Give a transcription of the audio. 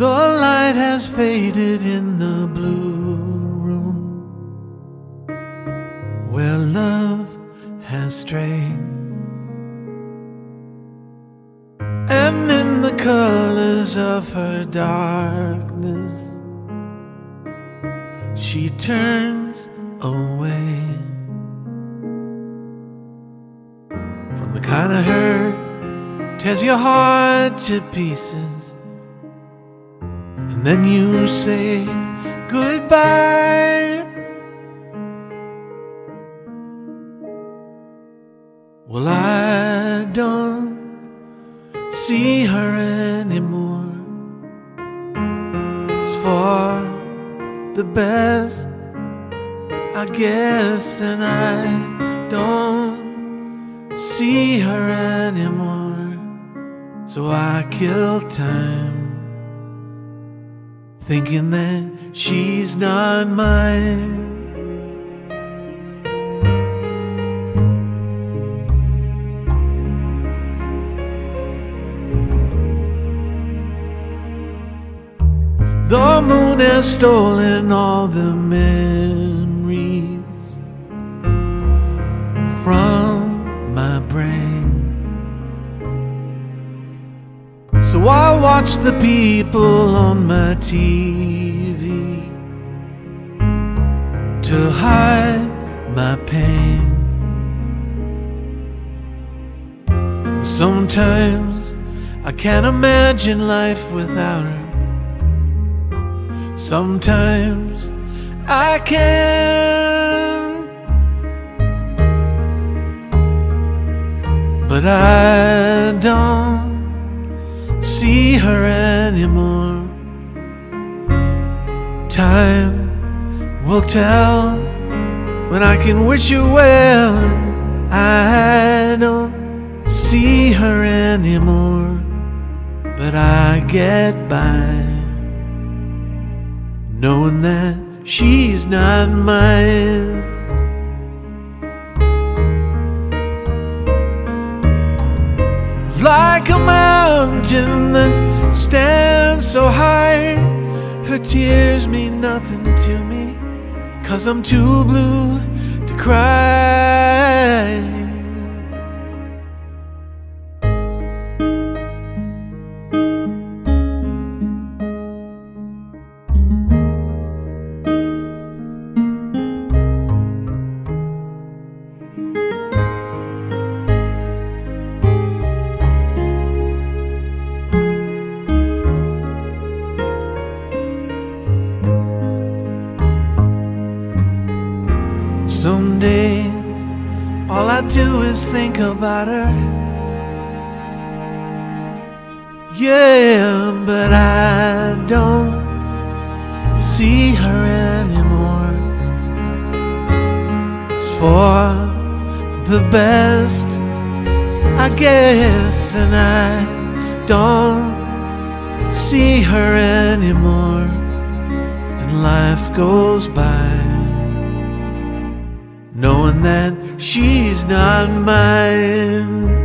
The light has faded in the blue room where love has strayed, and in the colors of her darkness she turns away from the kind of hurt tears your heart to pieces. And then you say goodbye. Well, I don't see her anymore. It's for the best, I guess. And I don't see her anymore, so I kill time, thinking that she's not mine. The moon has stolen all the memories from my brain, so I watch the people on my TV to hide my pain. And sometimes I can't imagine life without her. Sometimes I can, but I don't see her anymore. Time will tell when I can wish you well. I don't see her anymore, but I get by knowing that she's not mine. Like a mountain that stands so high, her tears mean nothing to me, 'cause I'm too blue to cry. Some days all I do is think about her, yeah, but I don't see her anymore. It's for the best, I guess, and I don't see her anymore, and life goes by knowing that she's not mine.